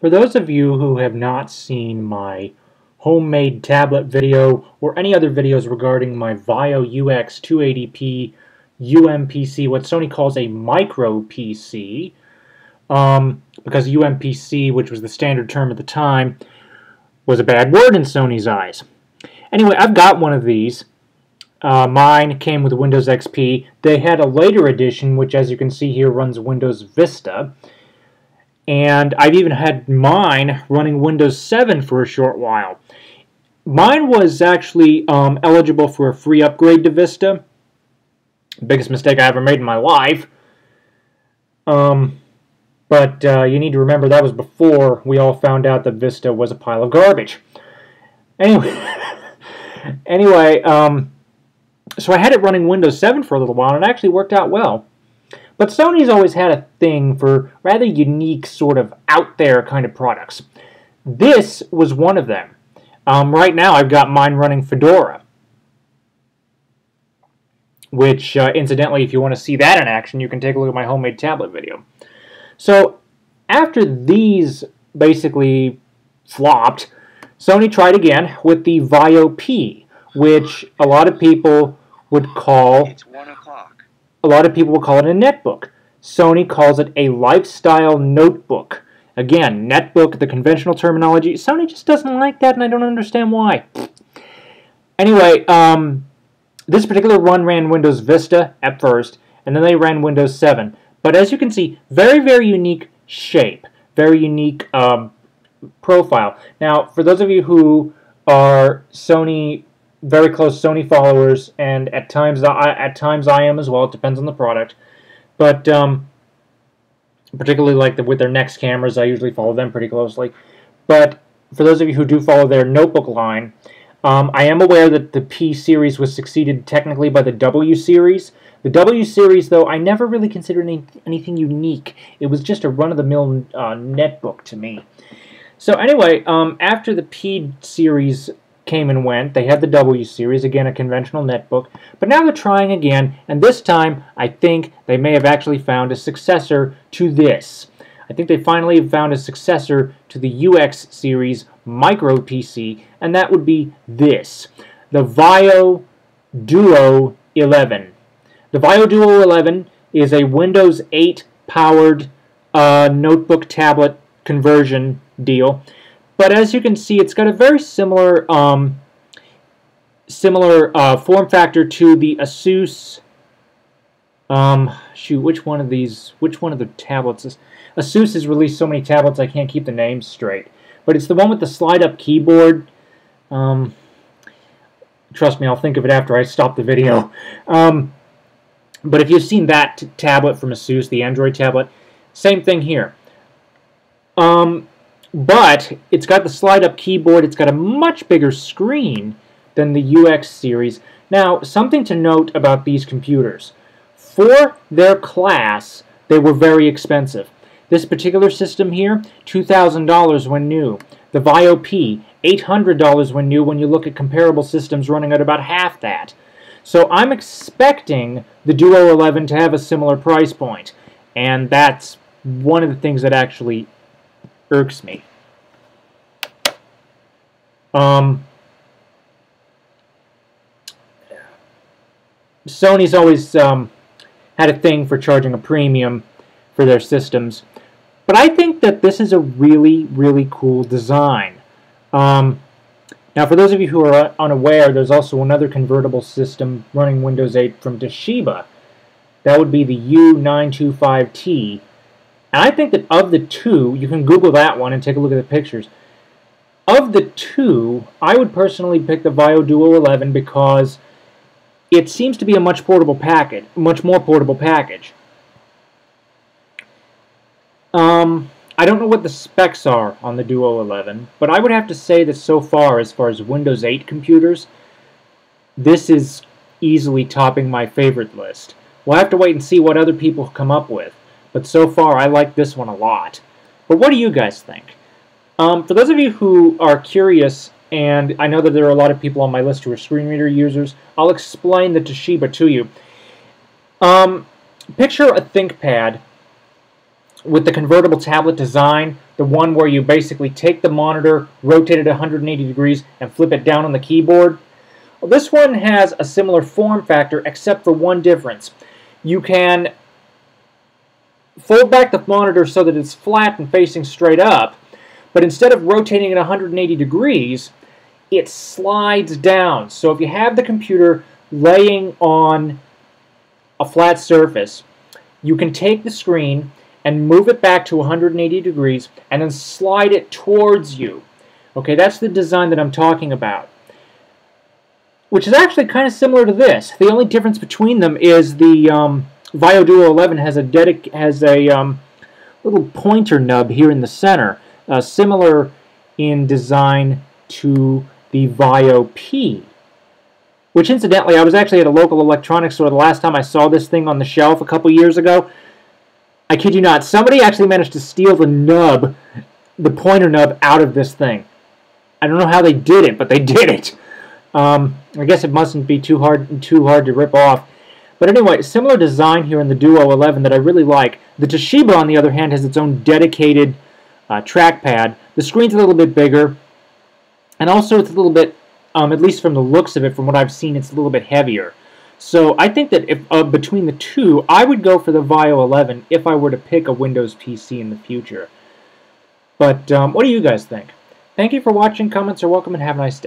For those of you who have not seen my homemade tablet video or any other videos regarding my VAIO UX 280P UMPC, what Sony calls a micro PC, because UMPC, which was the standard term at the time, was a bad word in Sony's eyes. Anyway, I've got one of these. Mine came with Windows XP. They had a later edition, which as you can see here runs Windows Vista. And I've even had mine running Windows 7 for a short while. Mine was actually eligible for a free upgrade to Vista. Biggest mistake I ever made in my life. But you need to remember that was before we all found out that Vista was a pile of garbage. Anyway, so I had it running Windows 7 for a little while, and it actually worked out well. But Sony's always had a thing for rather unique, sort of out-there kind of products. This was one of them. Right now, I've got mine running Fedora, which, incidentally, if you want to see that in action, you can take a look at my homemade tablet video. So, after these basically flopped, Sony tried again with the VAIO P, which a lot of people would call... It's 1 o'clock. A lot of people would call it a netbook. Sony calls it a lifestyle notebook. Again, netbook, the conventional terminology. Sony just doesn't like that, and I don't understand why. Anyway, this particular one ran Windows Vista at first, and then they ran Windows 7. But as you can see, very, very unique shape. Very unique profile. Now, for those of you who are Sony... very close Sony followers, and at times I am as well. It depends on the product, but particularly like with their Nex cameras, I usually follow them pretty closely. But for those of you who do follow their notebook line, I am aware that the P series was succeeded technically by the W series. The W series, though, I never really considered anything unique. It was just a run-of-the-mill netbook to me. So anyway, after the P series came and went, they had the W series, again a conventional netbook, but now they're trying again, and this time I think they may have actually found a successor to this. I think they finally found a successor to the UX series micro PC, and that would be this, the VAIO Duo 11. The VAIO Duo 11 is a Windows 8 powered notebook tablet conversion deal. But as you can see, it's got a very similar form factor to the ASUS. Shoot, which one of the tablets is? ASUS has released so many tablets I can't keep the names straight. But it's the one with the slide-up keyboard. Trust me, I'll think of it after I stop the video. But if you've seen that tablet from ASUS, the Android tablet, same thing here. But it's got the slide-up keyboard, it's got a much bigger screen than the UX series. Now, something to note about these computers. For their class, they were very expensive. This particular system here, $2,000 when new. The VAIO P, $800 when new when you look at comparable systems running at about half that. So I'm expecting the Duo 11 to have a similar price point. And that's one of the things that actually irks me. Sony's always had a thing for charging a premium for their systems, but I think that this is a really, really cool design. Now, for those of you who are unaware, there's also another convertible system running Windows 8 from Toshiba. That would be the U925T. And I think that of the two, you can Google that one and take a look at the pictures. Of the two, I would personally pick the VAIO Duo 11 because it seems to be a much more portable package. I don't know what the specs are on the Duo 11, but I would have to say that so far as Windows 8 computers, this is easily topping my favorite list. We'll have to wait and see what other people come up with. But so far, I like this one a lot. But what do you guys think? For those of you who are curious, and I know that there are a lot of people on my list who are screen reader users, I'll explain the Toshiba to you. Picture a ThinkPad with the convertible tablet design, the one where you basically take the monitor, rotate it 180 degrees, and flip it down on the keyboard. Well, this one has a similar form factor, except for one difference. You can fold back the monitor so that it's flat and facing straight up, but instead of rotating it 180 degrees, it slides down. So if you have the computer laying on a flat surface, you can take the screen and move it back to 180 degrees and then slide it towards you. Okay, that's the design that I'm talking about, which is actually kind of similar to this. The only difference between them is the VAIO Duo 11 has a little pointer nub here in the center, similar in design to the VAIO P, which incidentally, I was actually at a local electronics store the last time I saw this thing on the shelf a couple years ago. I kid you not, somebody actually managed to steal the nub, the pointer nub, out of this thing. I don't know how they did it, but they did it. I guess it mustn't be too hard to rip off. But anyway, similar design here in the Duo 11 that I really like. The Toshiba, on the other hand, has its own dedicated trackpad. The screen's a little bit bigger, and also it's a little bit, at least from the looks of it, from what I've seen, it's a little bit heavier. So I think that if between the two, I would go for the VAIO 11 if I were to pick a Windows PC in the future. But what do you guys think? Thank you for watching, comments are welcome, and have a nice day.